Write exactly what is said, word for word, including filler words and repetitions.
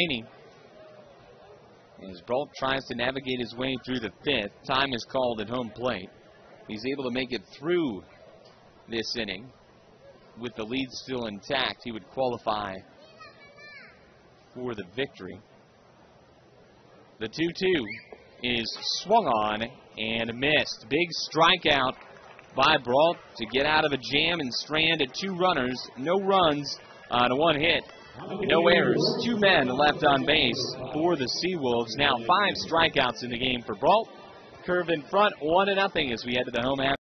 Remaining as Brault tries to navigate his way through the fifth. Time is called at home plate. He's able to make it through this inning with the lead still intact. He would qualify for the victory. The two two is swung on and missed. Big strikeout by Brault to get out of a jam and strand at two runners. No runs on one hit. No errors, two men left on base for the Seawolves. Now five strikeouts in the game for Brault. Curve in front, one to nothing as we head to the home half.